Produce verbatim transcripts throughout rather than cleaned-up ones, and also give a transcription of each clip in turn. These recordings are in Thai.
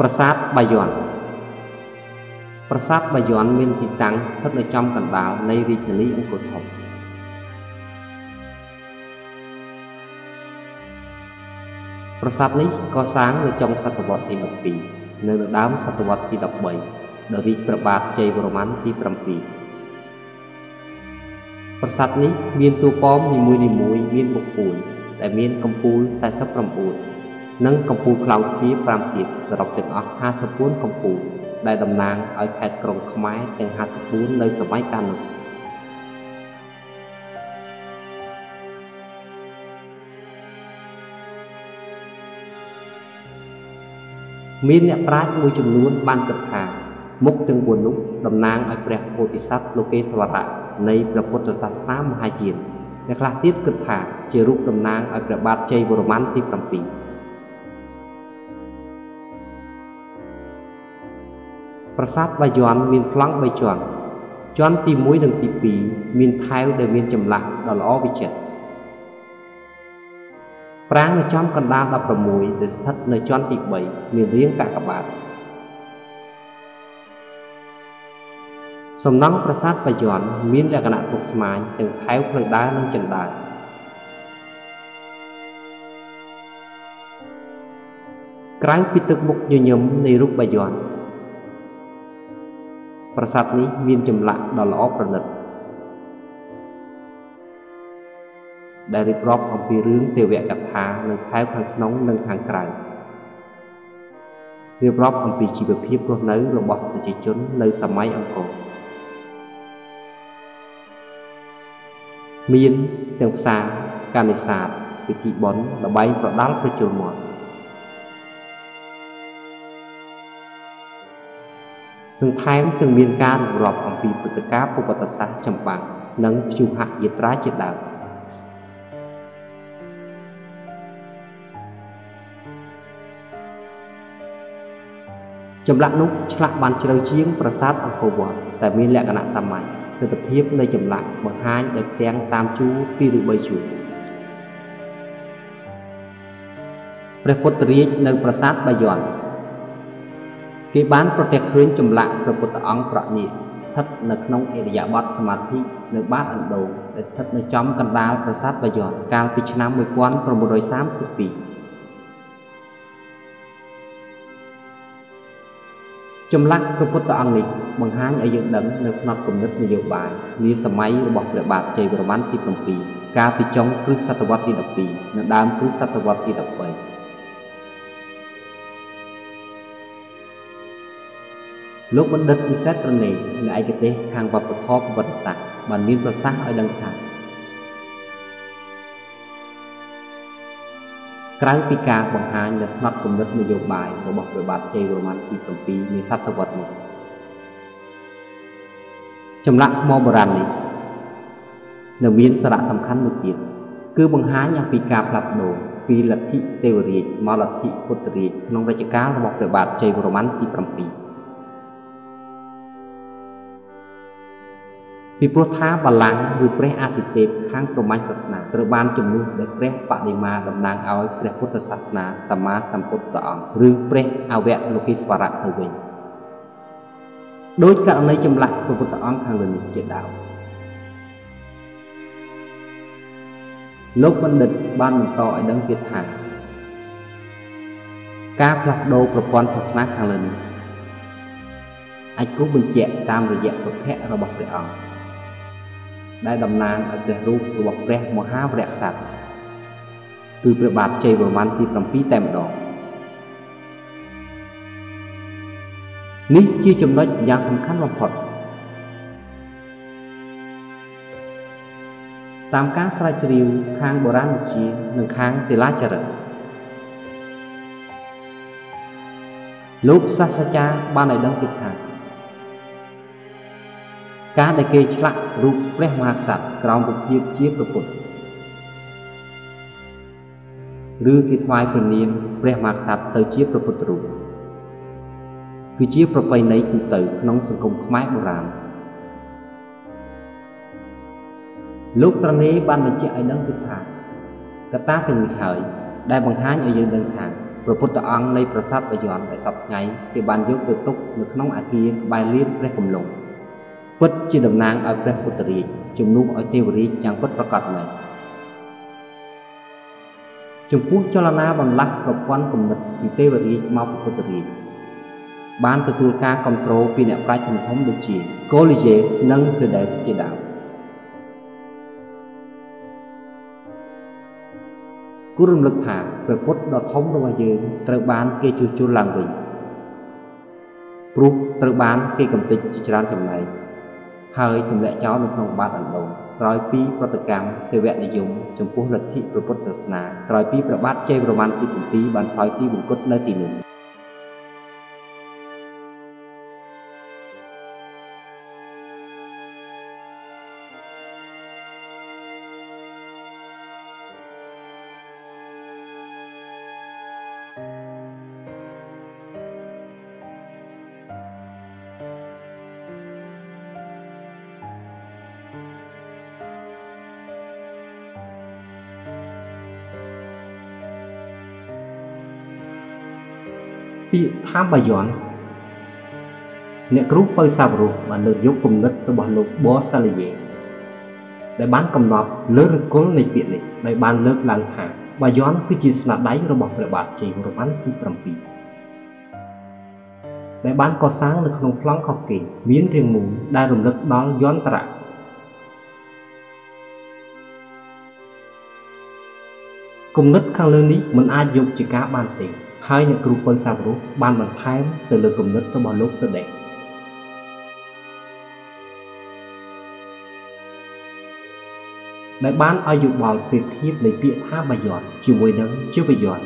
ประสาทบายอนประสาทบายอนมีที่ตั้งสถิตในจอมกันดาวในวิถีนี้องค์กรทบประสาทนี้ก่อสร้างในจอมศตวรรษที่หนึ่งปีในดาวศตวรรษที่ดับใบโดยพระบาทเจ้าบรมันที่พรำปีประสาทนี้มีตัวป้อมนิมุยนิมุยมีบกปูนแต่มีกัมพูใส่ซับกัมพูนั่งกัมพูคลาวที่พรำปีสลับจากออกห้าสปูนกัมพูได้ดำนางเอาแขกกรงขมายแต่งห้าสปูนในสมัยกันมีเนี่ยปราชญ์มวยจุ่มล้วนบานกระถางมุกตึงบวนลุกดำนางไอเปรโพธิสัตว์โลเกสวระในพระพุทธศาสนามหาจีนในคลาสติดกระถางเจรุกดำนางไอเปรบาทเจบรมันที่พรำปีประสาทใบย้อนมีพลังใบจวนจวนตีมวยดังตีปีมีไทยเดมีจำหลักดอลอวิเชตปรางในจอมกันดารดับประมุยแต่สถิตในจอมติบใบมีเรียงกากบาทสมนังประสาทประยอนมีลักษณะสุขสมัยถึงเท้าเคยได้นั่งจันดาครั้งพิตึกบุกยืนยมในรูปประยอนประสาทนี้มีจำหลักดอลอประเดิดได้ริบรอบอภิเรื่องเทวะกัตถาในท้ายความน้องหนึ่งทางไกลริบรอบอภิชีวภีพรนั้นระบบประชาชนในสมัยอังกฤษมีนเตียงสาการศึกษาวิธีบอลระบายประดับประจุหมดทั้งท้ายทั้งมีการริบรอบอภิปฏิกาปุปตสะจำปังนั้นจุหักยึดราชดาจำลักนุกฉลักบันเจริญเชียงประสาทอังกอร์วัดแต่มีลักษณะสมัยคือตะเพียบในจำลักบางห้างแต่แตงตามจูปีหรือใบจูพระพุทธฤทธิ์ในประสาทใบหย่อนเกี่ยบ้านประเทศคืนจำลักพระพุทธองค์ประณีตสถิตในขนมเอริยาบัตสมาธิในบ้านอันโดงและสถิตในจอมกันดารประสาทใบหย่อนการพิจารณาเมื่อวันประมาณร้อยสามสิบปีจำลักพระพุทธองค์นี้บางครั้งอายุดังในขณะกำหนดนโยบายมีสมัยระบบระบาดใจบริมันที่พรำปีการพิจารณาครึ่งศตวรรษที่ดับปีในดามครึ่งศตวรรษที่ดับไปโลกบัณฑิตวิเศษตระหนี่ในไอเกเตทางวัดประทอบวัดศักดิ์บันมีประสาทไอดังทางครั้งปีกาบางหางยัดมัดกำหนดนโยบายระบบระบาดใจบริมันที่พรำปีมีสัตวัตนี้จำลักมอโบราณนี้เนื้อมีนสาระสำคัญมุ่งเดียนคือบางหางยังปีกาปรับโนปีลัทธิเทวรีมาลัทธิพุทธรีขนมราชการระบบระบาดใจบริมันที่พรำปีมีพระท้าบาลังหรือพระอาทิเทพข้างประมาณศาสนาตระบานจำนวนและพระปฏิมาดำนางเอาพระพุทธศาสนาสมมาสัมพุทธองค์หรือพระอเวโลกิสวระตัวเองโดยการในจำหลักพระพุทธองค์ทางเรื่องเจตดาวโลกบัณฑิตบ้านต่อไอ้ดังเกียรติฐานการผลักโดประพันธ์ศาสนาทางเรื่องไอ้กุบบุญเจตตามระยะประเพระบบพระองค์ได้ดำนางอัตรรูประบบแรกมหาแรกสัตว์คือประบาทใจบรมันที่พรำปีเต็มดอกนี้ชื่อจำนวนอย่างสำคัญลำพอดตามการสลายจริวค้างโบราณชีหนึ่งค้างศิลาจารึกลูกศาสจาบ้านในดังกิจหางการได้เกยฉลักรูปพระมหากษัตริย์กรองบุกเยียบเชียบประกฏหรือกิจวายประเนียมพระมหากษัตริย์เตยเชียบประกฏรูปคือเชียบประไปในกุฏิน้องสังคมขมายโบราณลูกตระเนบ้านในเจ้าไอ้ดังกิจหางกระต้าตึงหายได้บังคับเอาเยือนเดินทาง พระพุทธองค์ในประสาทประยอนได้สับไงที่บันยุคติดตุกนึกน้องอาเกียใบเลี้ยงได้กำลังพุทธจีดำนางเอาพระพุทธฤทธิ์จุ่มนุ่งเอาเทวฤทธิ์ยังพุทธประกาศใหม่จุ่มพูดจรานาบันลักกับวันกำหนดที่เทวฤทธิ์มาพุทธฤทธิ์บ้านตุลกาคอนโทรลปีนักปราชญ์มุทมดุจีโกลิเจนั่งเสด็จเจดาวกุรุมลึกถาเปิดพุทธดอกท้องระวายเยือนตระบานเกจูจูหลังริงปลุกตระบานเกกำปิจิจารจำในเฮยถึงและเจ้าในครองบ้านอันโดนรอยปีประตกรรมเสวะนิยมจมพูหลักที่ประพุทธศาสนารอยปีประบาดเจประมาณปีถึงปีบานซอยที่บุญกุศลตีหนึ่งปีท่าบายอนเนกรุปไปซาบรูมันเลือกยกกลุ่มนัดตัวบอลลูบอสซาลิเย่ได้บ้านกำนับเลือกกลุ่มในเปียเลยได้บ้านเลือกหลังหาบายอนคือจีสนาได้ระบบระบาดใจระบันที่ประปีได้บ้านก่อสร้างในขนมพลังขอบเกยมีนเรียงมุมได้รวมลึกดองย้อนตระกลุ่มนัดข้างเรื่องนี้มันอาจยกจิกาบ้านตีให้ในกรุปสาบรูบ้านมันไทยแต่เลือกกลุ่มนัดตัวบอลลูกเสด็จในบ้านอายุบอลเปรียบเทียบในเปียท่าบายอนชิวมวยดังเชี่ยวบายอน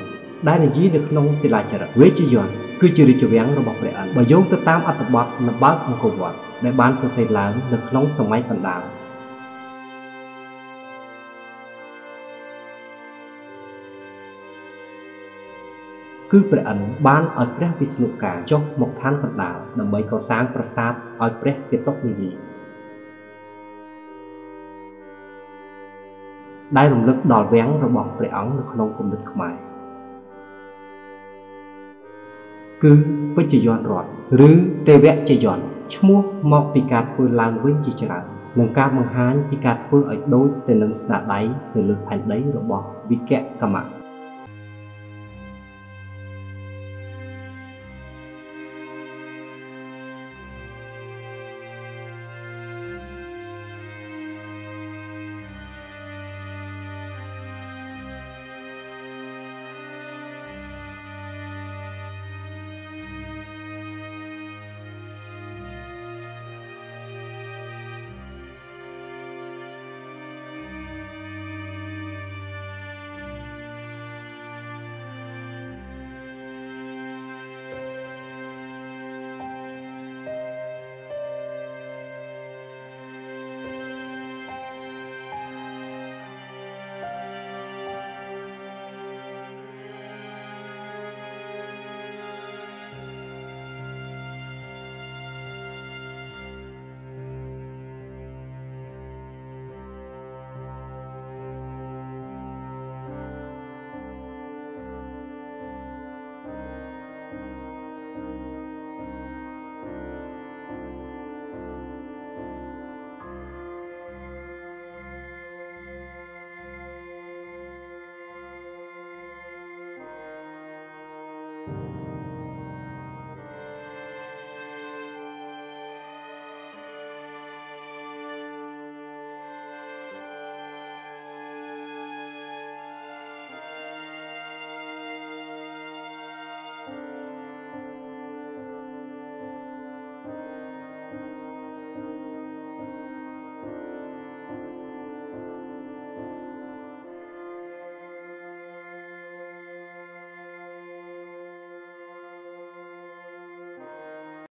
ได้ในยีในขนมศิลาจาระเวชยอนคือจิริจวังระบบเรียนบายงก็ตามอัตบัตนับบัตมกบวัดในบ้านจะใส่หลังในขนมสมัยกันดาวคือประอันบ้านอัดพระวิศนุกาจบหมกท่านกันดาวนำไปก่อสร้างปราสาทอัดพระเกตต์มีดีได้ลงลึกดอดแหวงระบบเปรียงในขนมกลมดึกขมายคือปัจจยอนรอดหรือเตเวจยอนชั่วโมงมอกปีการฟื้นลางเว้นจิจารหนึ่งการมังหานปีการฟื้นอัดโดยแต่หนึ่งสนาได้หรือลึกแผ่นได้ระบบวิแกะกรรม